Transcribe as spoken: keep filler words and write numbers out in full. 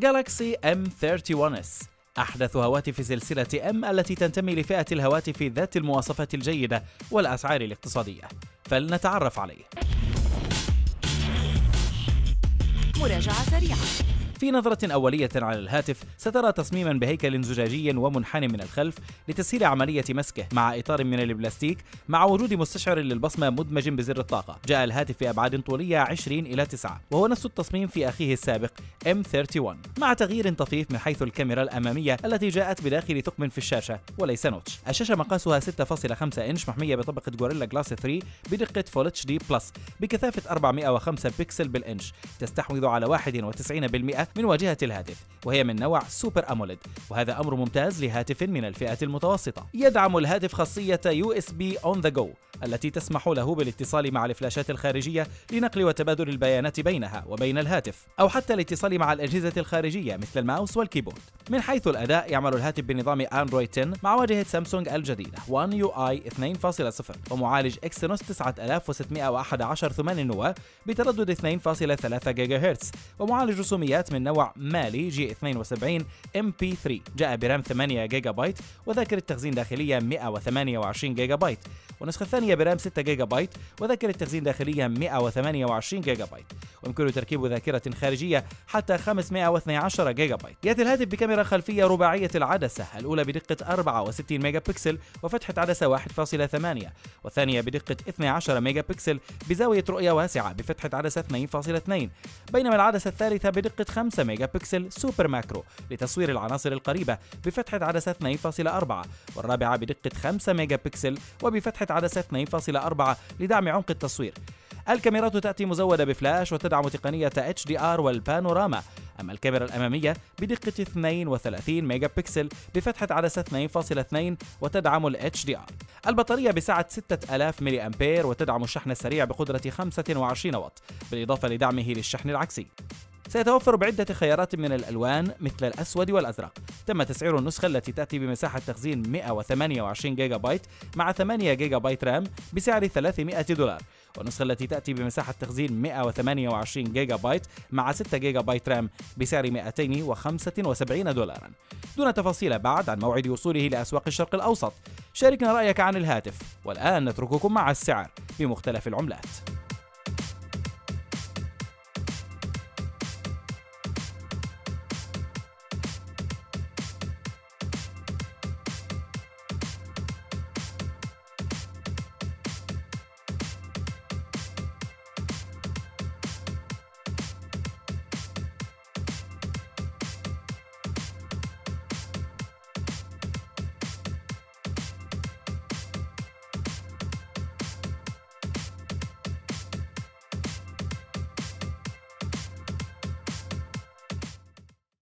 Galaxy إم ثلاثة وثلاثين إس أحدث هواتف سلسلة M التي تنتمي لفئة الهواتف ذات المواصفات الجيدة والأسعار الاقتصادية. فلنتعرف عليه. مراجعة سريعة. في نظرة أولية على الهاتف سترى تصميما بهيكل زجاجي ومنحني من الخلف لتسهيل عملية مسكه مع إطار من البلاستيك مع وجود مستشعر للبصمة مدمج بزر الطاقة. جاء الهاتف في أبعاد طولية عشرين إلى تسعة وهو نفس التصميم في أخيه السابق إم ثلاثة وثلاثين مع تغيير طفيف من حيث الكاميرا الأمامية التي جاءت بداخل ثقب في الشاشة وليس نوتش. الشاشة مقاسها ستة فاصلة خمسة إنش محمية بطبقة غوريلا جلاس ثلاثة بدقة فول اتش دي بلس بكثافة أربعمئة وخمسة بكسل بالإنش. تستحوذ على واحد وتسعين بالمئة من واجهة الهاتف وهي من نوع سوبر أموليد وهذا أمر ممتاز لهاتف من الفئة المتوسطة. يدعم الهاتف خاصية يو إس بي On The Go التي تسمح له بالاتصال مع الفلاشات الخارجية لنقل وتبادل البيانات بينها وبين الهاتف أو حتى الاتصال مع الأجهزة الخارجية مثل الماوس والكيبورد. من حيث الأداء يعمل الهاتف بنظام أندرويد عشرة مع واجهة سامسونج الجديدة One يو آي اثنين نقطة صفر ومعالج Exynos تسعة آلاف وستمئة وأحد عشر ثمانية نواة بتردد اثنين فاصلة ثلاثة جيجا هرتز ومعالج رسوميات من نوع مالي جي اثنين وسبعين إم بي ثلاثة. جاء برام ثمانية جيجا بايت وذاكرة تخزين داخلية مئة وثمانية وعشرين جيجا بايت والنسخة الثانية برام ستة جيجا بايت وذاكرة تخزين داخلية مئة وثمانية وعشرين جيجا بايت ويمكنه تركيب ذاكرة خارجية حتى خمسمئة واثني عشر جيجا بايت. يأتي الهاتف بكاميرا خلفية رباعية العدسة الأولى بدقة أربعة وستين ميجا بكسل وفتحة عدسة واحد فاصلة ثمانية والثانية بدقة اثني عشر ميجا بكسل بزاوية رؤية واسعة بفتحة عدسة اثنين فاصلة اثنين بينما العدسة الثالثة بدقة خمسة ميجا بكسل سوبر ماكرو لتصوير العناصر القريبة بفتحة عدسة اثنين فاصلة أربعة والرابعة بدقة خمسة ميجا بكسل وبفتحة عدسة اثنين فاصلة أربعة لدعم عمق التصوير. الكاميرات تأتي مزودة بفلاش وتدعم تقنية إتش دي آر والبانوراما. أما الكاميرا الأمامية بدقة اثنين وثلاثين ميجا بكسل بفتحة عدسة اثنين فاصلة اثنين وتدعم ال إتش دي آر. البطارية بسعة ستة آلاف ملي أمبير وتدعم الشحن السريع بقدرة خمسة وعشرين واط بالإضافة لدعمه للشحن العكسي. سيتوفر بعدة خيارات من الألوان مثل الأسود والأزرق. تم تسعير النسخة التي تأتي بمساحة تخزين مئة وثمانية وعشرين جيجا بايت مع ثمانية جيجا بايت رام بسعر ثلاثمئة دولار والنسخة التي تأتي بمساحة تخزين مئة وثمانية وعشرين جيجا بايت مع ستة جيجا بايت رام بسعر مئتين وخمسة وسبعين دولارا. دون تفاصيل بعد عن موعد وصوله لأسواق الشرق الأوسط. شاركنا رأيك عن الهاتف والآن نترككم مع السعر بمختلف العملات.